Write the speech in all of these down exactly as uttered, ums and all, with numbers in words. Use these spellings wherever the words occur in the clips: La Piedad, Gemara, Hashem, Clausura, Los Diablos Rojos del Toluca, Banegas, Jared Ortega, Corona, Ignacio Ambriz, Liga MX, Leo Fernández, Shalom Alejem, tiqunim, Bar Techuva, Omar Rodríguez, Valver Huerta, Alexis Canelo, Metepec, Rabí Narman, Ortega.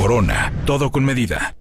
Corona, todo con medida.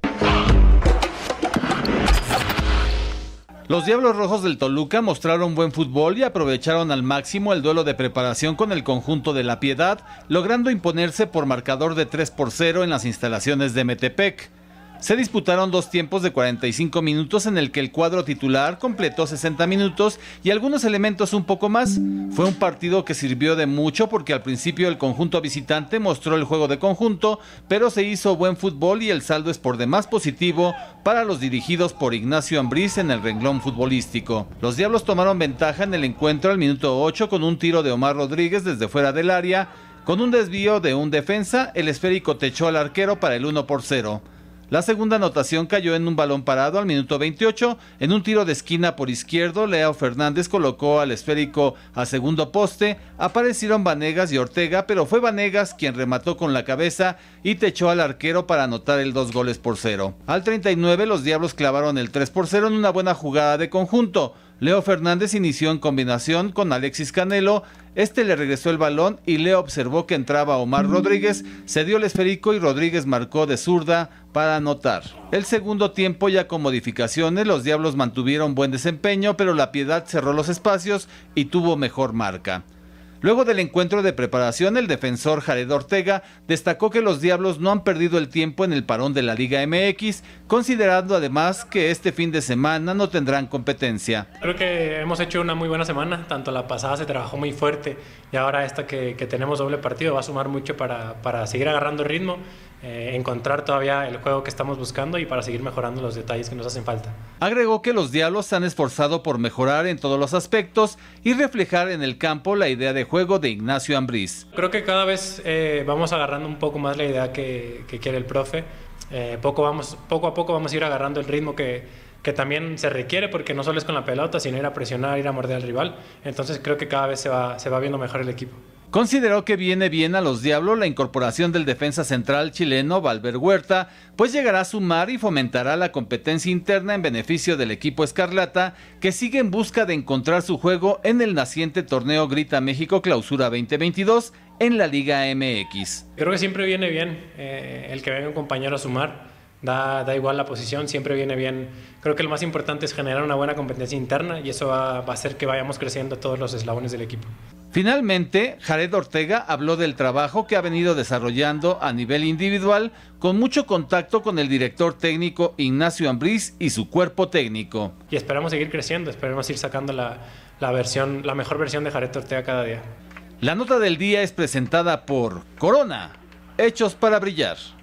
Los Diablos Rojos del Toluca mostraron buen fútbol y aprovecharon al máximo el duelo de preparación con el conjunto de La Piedad, logrando imponerse por marcador de tres por cero en las instalaciones de Metepec. Se disputaron dos tiempos de cuarenta y cinco minutos en el que el cuadro titular completó sesenta minutos y algunos elementos un poco más. Fue un partido que sirvió de mucho porque al principio el conjunto visitante mostró el juego de conjunto, pero se hizo buen fútbol y el saldo es por demás positivo para los dirigidos por Ignacio Ambriz en el renglón futbolístico. Los Diablos tomaron ventaja en el encuentro al minuto ocho con un tiro de Omar Rodríguez desde fuera del área. Con un desvío de un defensa, el esférico techó al arquero para el uno por cero. La segunda anotación cayó en un balón parado al minuto veintiocho. En un tiro de esquina por izquierdo, Leo Fernández colocó al esférico a segundo poste. Aparecieron Banegas y Ortega, pero fue Banegas quien remató con la cabeza y techó al arquero para anotar el dos goles por cero. Al treinta y nueve, los Diablos clavaron el tres por cero en una buena jugada de conjunto. Leo Fernández inició en combinación con Alexis Canelo, este le regresó el balón y Leo observó que entraba Omar Rodríguez, se dio el esférico y Rodríguez marcó de zurda para anotar. El segundo tiempo ya con modificaciones, los Diablos mantuvieron buen desempeño, pero La Piedad cerró los espacios y tuvo mejor marca. Luego del encuentro de preparación, el defensor Jared Ortega destacó que los Diablos no han perdido el tiempo en el parón de la Liga eme equis, considerando además que este fin de semana no tendrán competencia. Creo que hemos hecho una muy buena semana, tanto la pasada se trabajó muy fuerte y ahora esta que, que tenemos doble partido va a sumar mucho para, para seguir agarrando ritmo, eh, encontrar todavía el juego que estamos buscando y para seguir mejorando los detalles que nos hacen falta. Agregó que los Diablos se han esforzado por mejorar en todos los aspectos y reflejar en el campo la idea de juego de Ignacio Ambriz. Creo que cada vez eh, vamos agarrando un poco más la idea que, que quiere el profe. Eh, poco, vamos, poco a poco vamos a ir agarrando el ritmo que, que también se requiere, porque no solo es con la pelota, sino ir a presionar, ir a morder al rival. Entonces creo que cada vez se va, se va viendo mejor el equipo. Consideró que viene bien a los Diablos la incorporación del defensa central chileno Valver Huerta, pues llegará a sumar y fomentará la competencia interna en beneficio del equipo escarlata, que sigue en busca de encontrar su juego en el naciente torneo Grita México Clausura veinte veintidós en la Liga eme equis. Creo que siempre viene bien eh, el que venga un compañero a sumar. Da, da igual la posición, siempre viene bien. Creo que lo más importante es generar una buena competencia interna y eso va, va a hacer que vayamos creciendo todos los eslabones del equipo. Finalmente, Jared Ortega habló del trabajo que ha venido desarrollando a nivel individual con mucho contacto con el director técnico Ignacio Ambriz y su cuerpo técnico. Y esperamos seguir creciendo, esperamos ir sacando la, la, versión, la mejor versión de Jared Ortega cada día. La nota del día es presentada por Corona, hechos para brillar.